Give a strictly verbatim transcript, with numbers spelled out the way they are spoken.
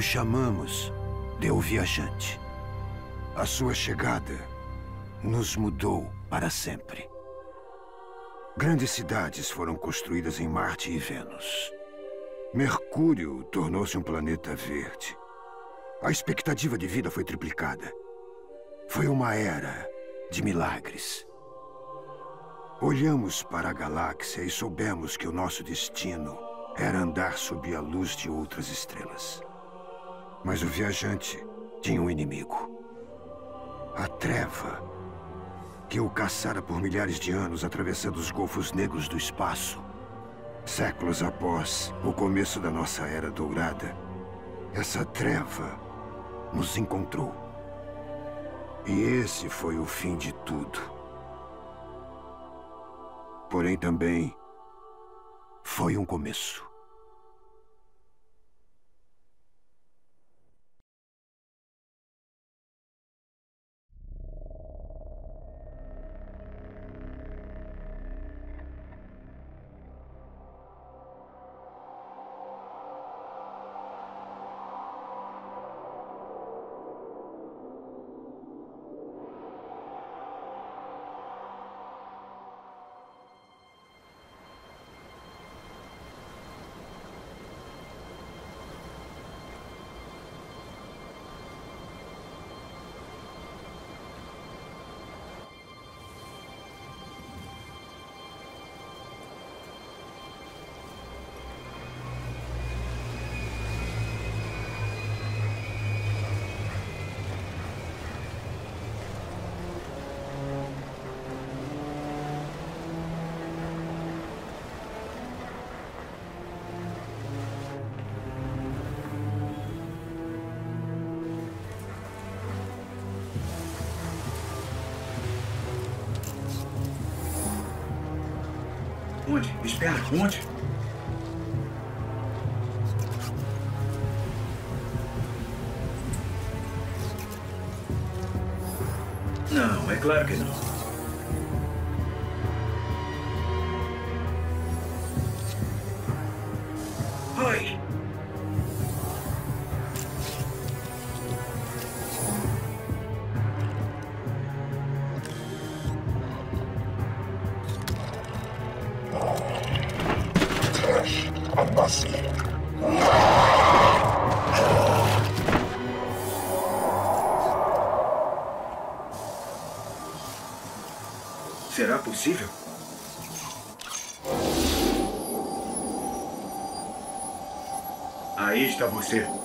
o chamamos de O Viajante. A sua chegada nos mudou para sempre. Grandes cidades foram construídas em Marte e Vênus. Mercúrio tornou-se um planeta verde. A expectativa de vida foi triplicada. Foi uma era de milagres. Olhamos para a galáxia e soubemos que o nosso destino era andar sob a luz de outras estrelas. Mas o viajante tinha um inimigo. A treva, que o caçara por milhares de anos atravessando os golfos negros do espaço. Séculos após o começo da nossa Era Dourada, essa treva nos encontrou. E esse foi o fim de tudo. Porém também foi um começo. Onde? Espera, onde? Não, é claro que não. Oi! Será possível? Aí está você.